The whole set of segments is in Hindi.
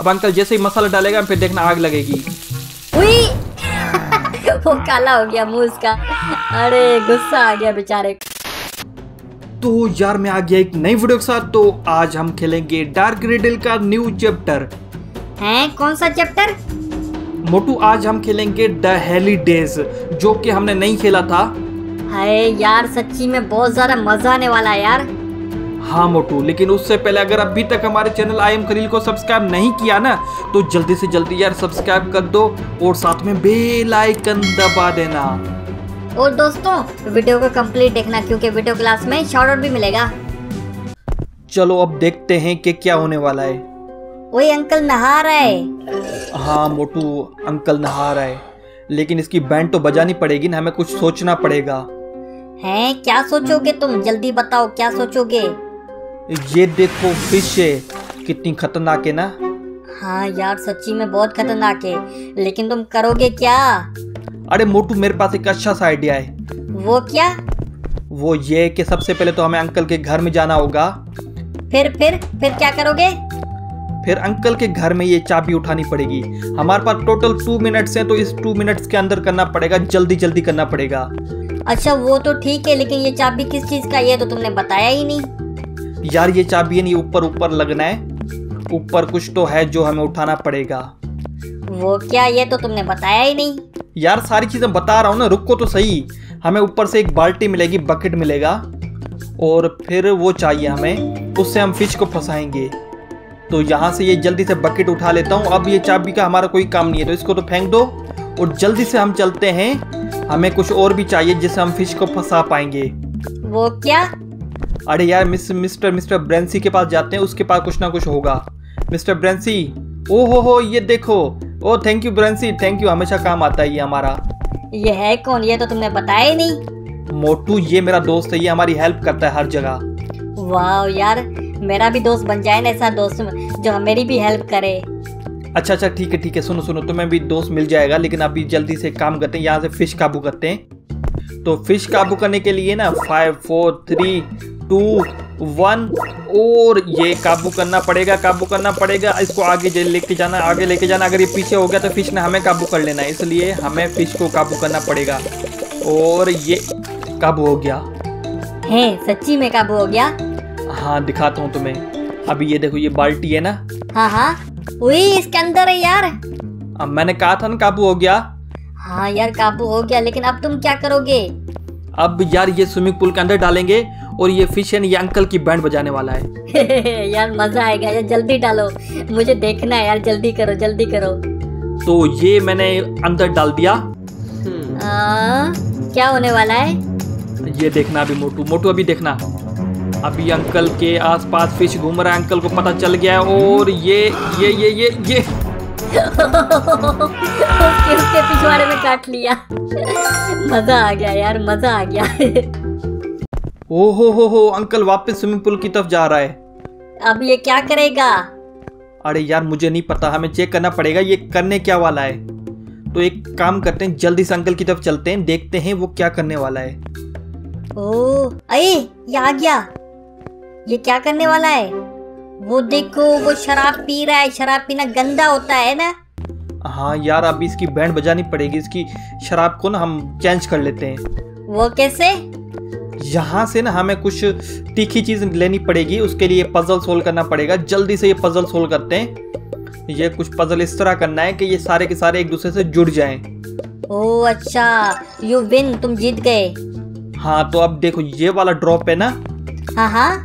अब अंकल जैसे ही मसाला डालेगा फिर देखना आग लगेगी। वो काला हो गया मुंह उसका, अरे गुस्सा आ गया बेचारे। तो यार मैं आ गया एक नई वीडियो के साथ। तो आज हम खेलेंगे डार्क रिडल का न्यू चैप्टर। हैं कौन सा चैप्टर मोटू? आज हम खेलेंगे द हेलिडेज, जो कि हमने नहीं खेला था। हाय यार सच्ची में बहुत ज्यादा मजा आने वाला है यार। हाँ मोटू, लेकिन उससे पहले अगर अभी तक हमारे चैनल आई एम खलील को सब्सक्राइब नहीं किया ना, तो जल्दी से जल्दी यार सब्सक्राइब कर दो और साथ में बेल आइकन दबा देना। और दोस्तों वीडियो को कंप्लीट देखना क्योंकि वीडियो क्लास में शॉर्टकट भी मिलेगा। चलो अब देखते हैं कि क्या होने वाला है। वही अंकल नहा रहा है। हाँ मोटू अंकल नहा रहा है, लेकिन इसकी बैंड तो बजानी पड़ेगी ना, हमें कुछ सोचना पड़ेगा। हैं क्या सोचोगे तुम? जल्दी बताओ क्या सोचोगे। ये देखो फिश है, कितनी खतरनाक है ना। हाँ यार सच्ची में बहुत खतरनाक है, लेकिन तुम करोगे क्या? अरे मोटू मेरे पास एक अच्छा सा आइडिया है। वो क्या? वो ये कि सबसे पहले तो हमें अंकल के घर में जाना होगा। फिर क्या करोगे? फिर अंकल के घर में ये चाबी उठानी पड़ेगी। हमारे पास टोटल 2 मिनट्स हैं, तो इस 2 मिनट्स के अंदर करना पड़ेगा, जल्दी जल्दी करना पड़ेगा। अच्छा वो तो ठीक है, लेकिन ये चाबी किस चीज का? ये तो तुमने बताया ही नहीं यार। ये चाबी नहीं, ऊपर ऊपर लगना है, ऊपर कुछ तो है जो हमें उठाना पड़ेगा। वो क्या? ये तो तुमने बताया ही नहीं यार। सारी चीजें बता रहा हूँ ना, रुको तो सही। हमें ऊपर से एक बाल्टी मिलेगी, बकेट मिलेगा, और फिर वो चाहिए हमें, उससे हम फिश को फंसाएंगे। तो यहाँ से ये जल्दी से बकेट उठा लेता हूँ। अब ये चाबी का हमारा कोई काम नहीं है, तो इसको तो फेंक दो और जल्दी से हम चलते हैं। हमें कुछ और भी चाहिए जिससे हम फिश को फंसा पाएंगे। वो क्या? अरे यार मिस्टर ब्रेंसी के पास जाते हैं, उसके पास कुछ ना कुछ होगा। मिस्टर ब्रेंसी, ओ हो ये देखो। ओ thank you Brainsy, thank you, हमेशा काम आता है ये हमारा। ये है कौन? ये तो तुमने बताया ही नहीं मोटू। ये मेरा दोस्त है, ये हमारी हेल्प करता है हर जगह। वाह यार, मेरा भी दोस्त बन जाए ना ऐसा दोस्त जो मेरी भी हेल्प करे। अच्छा ठीक है सुनो तुम्हें भी दोस्त मिल जाएगा, लेकिन अभी जल्दी से काम करते हैं। यहाँ से फिश काबू करते हैं। तो फिश काबू करने के लिए ना 5 4 3 2 1 और ये काबू करना पड़ेगा। इसको आगे लेके जाना। अगर ये पीछे हो गया तो फिश ने हमें काबू कर लेना है, इसलिए हमें फिश को काबू करना पड़ेगा। और ये काबू हो गया है, सच्ची में काबू हो गया। हाँ दिखाता हूँ तुम्हें। अभी ये देखो, ये बाल्टी है ना। हाँ वही इसके अंदर है यार। अब मैंने कहा था ना काबू हो गया। हाँ यार काबू हो गया, लेकिन अब तुम क्या करोगे? अब यार ये स्विमिंग पूल के अंदर डालेंगे और ये फिश है, ये अंकल की बैंड बजाने वाला है। यार मजा आएगा यार, जल्दी डालो, मुझे देखना है यार, जल्दी करो। तो ये मैंने अंदर डाल दिया। क्या होने वाला है ये देखना अभी मोटू। अभी देखना, अभी अंकल के आसपास फिश घूम रहा है, अंकल को पता चल गया है। और ये उसके पिछवाड़े में काट लिया। मजा आ गया यार। ओ हो अंकल वापस स्विमिंग पूल की तरफ जा रहा है। अब ये क्या करेगा? अरे यार मुझे नहीं पता, हमें चेक करना पड़ेगा ये करने क्या वाला है। तो एक काम करते हैं, जल्दी से अंकल की तरफ चलते हैं, देखते हैं वो क्या करने वाला है। ओ अये ये आ गया। ये क्या करने वाला है? वो देखो वो शराब पी रहा है। शराब पीना गंदा होता है ना। हाँ यार अभी इसकी बैंड बजानी पड़ेगी, इसकी शराब को ना हम चेंज कर लेते हैं। वो कैसे? यहाँ से ना हमें कुछ तीखी चीज लेनी पड़ेगी, उसके लिए पजल सोल्व करना पड़ेगा। जल्दी से ये पजल सोल्व करते हैं। ये कुछ पजल इस तरह करना है कि ये सारे के सारे एक दूसरे से जुड़ जाएं। ओ अच्छा, यू विन, तुम जीत गए। हाँ तो अब देखो ये वाला ड्रॉप है ना। हाँ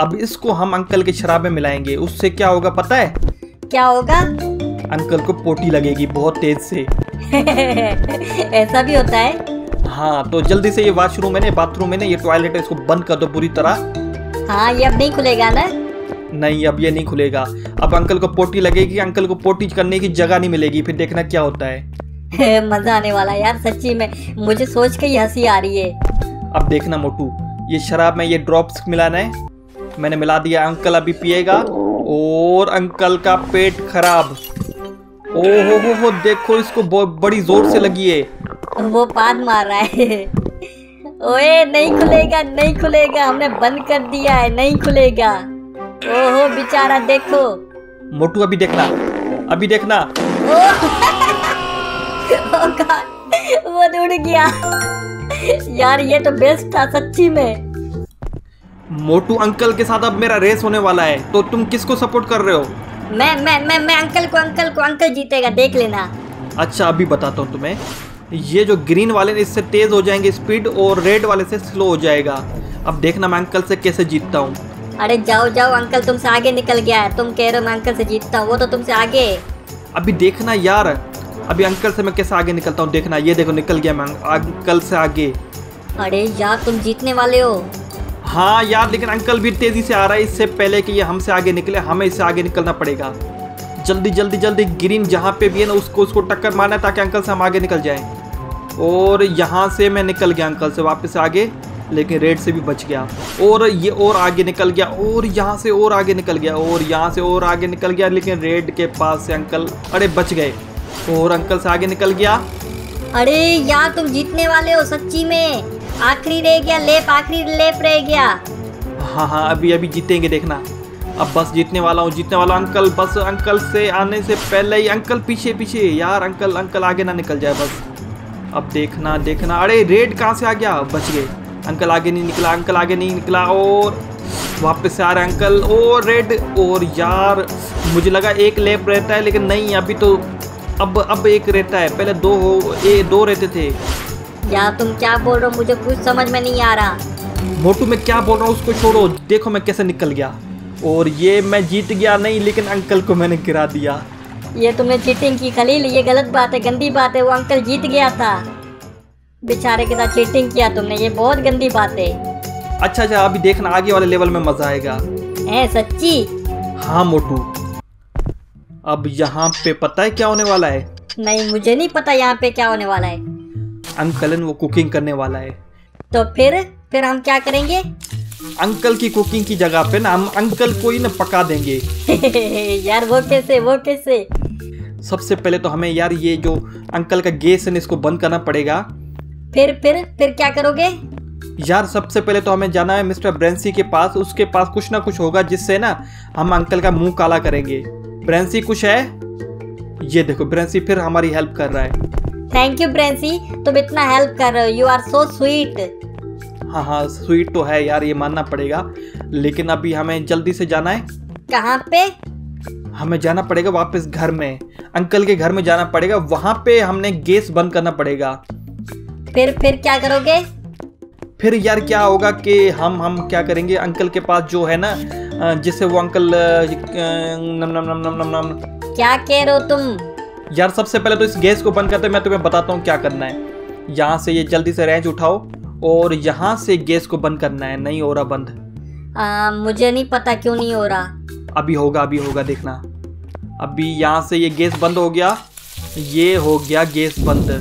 अब इसको हम अंकल की शराब में मिलाएंगे। उससे क्या होगा पता है? क्या होगा? अंकल को पोटी लगेगी बहुत तेज से। ऐसा भी होता है? हाँ तो जल्दी से ये वॉशरूम है ना, बाथरूम है ना, ये टॉयलेट है, इसको बंद कर दो पूरी तरह। हाँ ये अब नहीं खुलेगा ना। नहीं अब ये नहीं खुलेगा। अब अंकल को पोटी लगेगी, अंकल को पोटी करने की जगह नहीं मिलेगी। फिर देखना क्या होता है। मजा आने वाला यार सच्ची में, मुझे सोच के ही हंसी आ रही है। अब देखना मोटू, ये शराब में ये ड्रॉप्स मिलाना है। मैंने मिला दिया, अंकल अभी पिएगा और अंकल का पेट खराब। ओहो देखो इसको बड़ी जोर से लगी है। वो पाद मार रहा है। ओए नहीं खुलेगा, हमने बंद कर दिया है, नहीं खुलेगा। ओहो बेचारा देखो। मोटू अभी देखना ओ गॉड वो उड़ गया यार, ये तो बेस्ट था सच्ची में। मोटू अंकल के साथ अब मेरा रेस होने वाला है, तो तुम किसको सपोर्ट कर रहे हो? मैं अंकल जीतेगा, देख लेना। अच्छा अभी बताता हूँ तुम्हें, ये जो ग्रीन वाले इससे तेज हो जाएंगे स्पीड, और रेड वाले से स्लो हो जाएगा। अब देखना मैं अंकल से कैसे जीतता हूँ। अरे जाओ अंकल, तुमसे आगे निकल गया है। तुम कह रहे हो मैं अंकल से जीतता हूँ, वो तो तुमसे आगे। अभी देखना यार, अभी अंकल से मैं कैसे आगे निकलता हूँ, देखना। ये देखो निकल गया मैं अंकल से आगे। अरे यार तुम जीतने वाले हो। हाँ यार, लेकिन अंकल भी तेजी से आ रहा है, इससे पहले कि ये हमसे आगे निकले हमें इससे आगे निकलना पड़ेगा। जल्दी ग्रीन जहाँ पे भी है ना उसको टक्कर मारना, ताकि अंकल से हम आगे निकल जाएं। और यहाँ से मैं निकल गया अंकल से वापस आगे, लेकिन रेड से भी बच गया। और ये और आगे निकल गया, और यहाँ से और आगे निकल गया, और यहाँ से और आगे निकल गया, लेकिन रेड के पास से अंकल अरे बच गए, और अंकल से आगे निकल गया। अरे यार तुम जीतने वाले हो सच्ची में, आखिरी रह गया लेप, हाँ अभी जीतेंगे देखना। अब बस जीतने वाला अंकल, बस अंकल से आने से पहले ही अंकल पीछे यार, अंकल आगे ना निकल जाए बस। अब देखना अरे रेड कहाँ से आ गया, बच गए। अंकल आगे नहीं निकला और वापस आ रहा है अंकल, और रेड। और यार मुझे लगा एक लेप रहता है, लेकिन नहीं, अभी तो अब एक रहता है, पहले दो रहते थे। यार तुम क्या बोल रहे हो, मुझे कुछ समझ में नहीं आ रहा। मोटू मैं क्या बोल रहा हूँ उसको छोड़ो, देखो मैं कैसे निकल गया। और ये मैं जीत गया नहीं, लेकिन अंकल को मैंने गिरा दिया। ये तुमने चीटिंग की खलील, ये गलत बात है, गंदी बात है। वो अंकल जीत गया था, बेचारे के साथ चीटिंग किया तुमने, ये बहुत गंदी बात है। अच्छा अभी देखना आगे वाले लेवल में मजा आएगा। है सच्ची? हाँ मोटू। अब यहाँ पे पता है क्या होने वाला है? नहीं मुझे नहीं पता यहाँ पे क्या होने वाला है। अंकलन वो कुकिंग करने वाला है। तो फिर हम क्या करेंगे? अंकल की कुकिंग की जगह पे ना हम अंकल को ही ना पका देंगे। यार वो कैसे? सबसे पहले तो हमें यार ये जो अंकल का गैस है इसको बंद करना पड़ेगा। फिर क्या करोगे? यार सबसे पहले तो हमें जाना है मिस्टर ब्रेंसी के पास, उसके पास कुछ ना कुछ होगा जिससे ना हम अंकल का मुंह काला करेंगे। ब्रेंसी कुछ है? ये देखो ब्रेंसी फिर हमारी हेल्प कर रहा है। थैंक यू ब्रेंसी, तुम इतना हेल्प कर रहे हो, यू आर सो स्वीट। हाँ स्वीट तो है यार, ये मानना पड़ेगा, लेकिन अभी हमें जल्दी से जाना है। कहाँ पे? हमें जाना पड़ेगा वापस घर में, अंकल के घर में जाना पड़ेगा, वहाँ पे हमने गैस बंद करना पड़ेगा। फिर क्या करोगे? फिर यार क्या होगा कि हम क्या करेंगे, अंकल के पास जो है ना जिससे वो अंकल नम। क्या कह रहे हो तुम? यार सबसे पहले तो इस गैस को बंद करते हैं, मैं तुम्हें बताता हूँ क्या करना है। यहाँ से ये जल्दी से रेंच उठाओ और यहाँ से गैस को बंद करना है। नहीं हो रहा बंद। मुझे नहीं पता क्यों नहीं हो रहा। अभी होगा देखना। अभी यहाँ से ये गैस बंद हो गया, ये हो गया गैस बंद।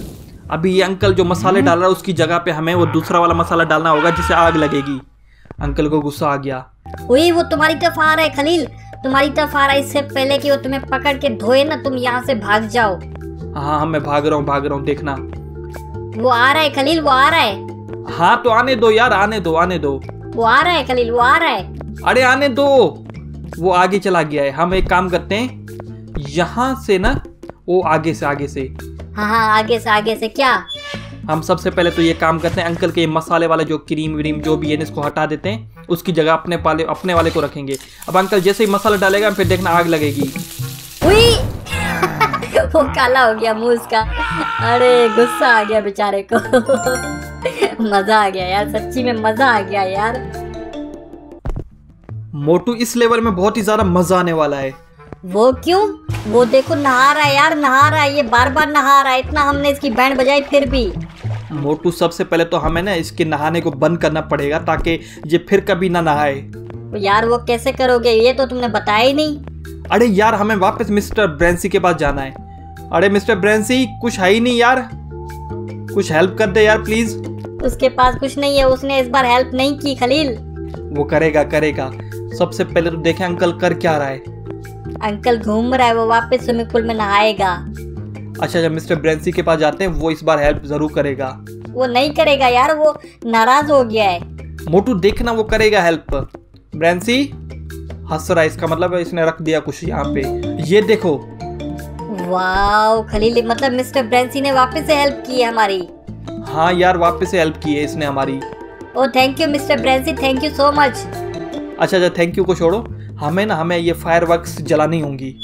अभी ये अंकल जो मसाले डाल रहा है उसकी जगह पे हमें वो दूसरा वाला मसाला डालना होगा जिससे आग लगेगी। अंकल को गुस्सा आ गया। वही वो तुम्हारी तरफ आ रहा है खलील, तुम्हारी तरफ आ रहा है, इससे पहले कि वो तुम्हें पकड़ के धोए ना तुम यहाँ से भाग जाओ। हाँ मैं भाग रहा हूँ देखना। वो आ रहा है खलील, वो आ रहा है। हाँ तो आने दो यार, आने दो। वो आ रहा है खलील, वो आ रहा है। अरे आने दो, वो आगे चला गया है। हम एक काम करते हैं, यहाँ से ना वो आगे से आगे से क्या, हम सबसे पहले तो ये काम करते हैं, अंकल के मसाले वाले जो क्रीम व्रीम जो भी है इसको हटा देते हैं, उसकी जगह अपने वाले को रखेंगे। अब अंकल जैसे ही मसाला डालेगा फिर देखना आग लगेगी। उई! वो काला हो गया मुंह उसका, अरे गुस्सा आ गया बेचारे को। मजा आ गया यार, सच्ची में मजा आ गया यार। मोटू इस लेवल में बहुत ही ज्यादा मजा आने वाला है। वो क्यों? वो देखो नहा रहा है यार, ये बार नहा रहा है, इतना हमने इसकी बैंड बजाई फिर भी। मोटू सबसे पहले तो हमें ना इसके नहाने को बंद करना पड़ेगा ताकि ये फिर कभी ना नहाए। यार वो कैसे करोगे, ये तो तुमने बताया ही नहीं। अरे यार हमें वापस मिस्टर ब्रेंसी के पास जाना है। अरे मिस्टर ब्रेंसी कुछ है ही नहीं यार, कुछ हेल्प कर दे यार प्लीज। उसके पास कुछ नहीं है, उसने इस बार हेल्प नहीं की खलील। वो करेगा। सबसे पहले तो देखे अंकल कर क्या रहा है। अंकल घूम रहा है, वो वापस स्विमिंग पूल में नहाएगा। अच्छा जब मिस्टर ब्रेंसी के पास जाते हैं, वो इस बार हेल्प जरूर करेगा। वो नहीं करेगा यार, वो नाराज हो गया है। मोटू देखना वो करेगा हेल्प। ब्रेंसी हंस रहा है, इसका मतलब इसने रख दिया कुछ यहाँ पे। ये देखो, वाव खलील, मतलब मिस्टर ब्रेंसी ने वापस से हेल्प की है हमारी। हाँ यार, वापस से हेल्प की है इसने हमारी। ओ thank you mister Brainsy, thank you so much. अच्छा, थैंक यू को छोड़ो, हमें ये फायरवर्क्स जलानी होंगी।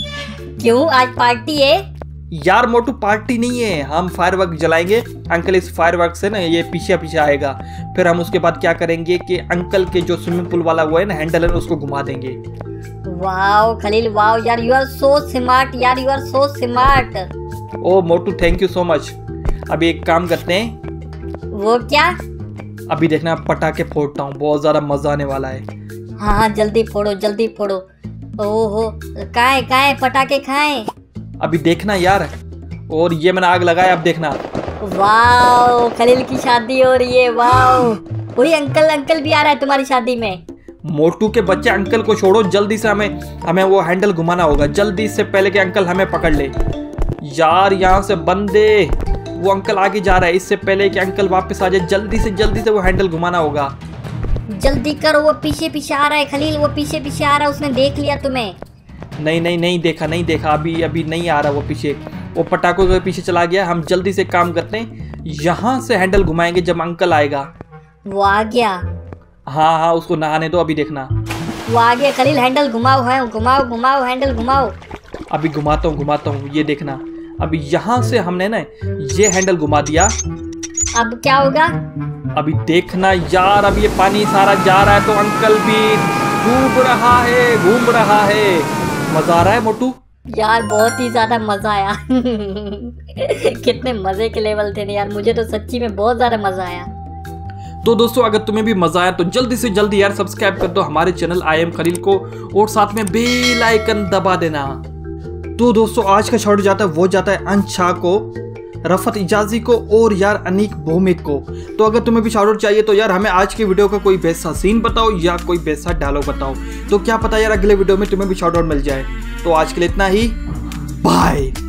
क्यों, आज पार्टी है? यार मोटू, पार्टी नहीं है, हम फायरवर्क जलाएंगे। अंकल इस फायरवर्क से ना ये पीछे आएगा, फिर हम उसके बाद क्या करेंगे कि अंकल के जो स्विमिंग पूल वाला वो है ना हैंडल है, उसको घुमा देंगे। वाओ खलील, वाओ यार, यू आर सो स्मार्ट यार, यू आर सो स्मार्ट। ओ मोटू, थैंक यू सो मच। अभी एक काम करते हैं। वो क्या? अभी देखना पटाखे फोड़ता हूँ, बहुत ज्यादा मजा आने वाला है। हाँ, जल्दी फोड़ो जल्दी फोड़ो। ओहो, काहे पटाखे खाएं? अभी देखना यार। और ये मैंने आग लगाया, अब देखना। वाओ खलील की शादी हो रही है, वाओ। वही अंकल भी आ रहा है तुम्हारी शादी में। मोटू के बच्चे, अंकल को छोड़ो, जल्दी से हमें वो हैंडल घुमाना होगा, जल्दी, इससे पहले कि अंकल हमें पकड़ ले। यार यहाँ से बंदे, वो अंकल आगे जा रहा है, इससे पहले कि अंकल वापस आ जाए जल्दी से वो हैंडल घुमाना होगा। जल्दी करो, वो पीछे आ रहा है खलील, वो पीछे आ रहा है, उसने देख लिया तुम्हें। नहीं देखा, अभी नहीं आ रहा वो पीछे, वो पटाखों के पीछे चला गया। हम जल्दी से काम करते हैं, यहाँ से हैंडल घुमाएंगे जब अंकल आएगा। वो आ गया। हाँ, उसको नहाने दो, अभी देखना। वो आ गया खलील, हैंडल घुमाओ है, घुमाओ हैंडल घुमाओ। अभी घुमाता हूँ, ये देखना। अभी यहाँ से हमने ना ये हैंडल घुमा दिया, अब क्या होगा? अभी देखना यार, अब ये पानी सारा जा रहा है तो अंकल भी घूम रहा है। मजा आ रहा है मोटू? यार बहुत ही ज्यादा मजा आया। कितने मजे के लेवल थे यार, मुझे तो सच्ची में बहुत ज्यादा मजा आया। तो दोस्तों, अगर तुम्हें भी मजा आया तो जल्दी से जल्दी यार सब्सक्राइब कर दो हमारे चैनल आई एम खलील को, और साथ में बेल आइकन दबा देना। तो दोस्तों, आज का शॉट जाता है अंशा को, रफत इजाजी को और यार अनीक भौमिक को। तो अगर तुम्हें भी शाउट आउट चाहिए तो यार हमें आज के वीडियो का कोई वैसा सीन बताओ या कोई वैसा डायलॉग बताओ, तो क्या पता यार अगले वीडियो में तुम्हें भी शाउट आउट मिल जाए। तो आज के लिए इतना ही, बाय।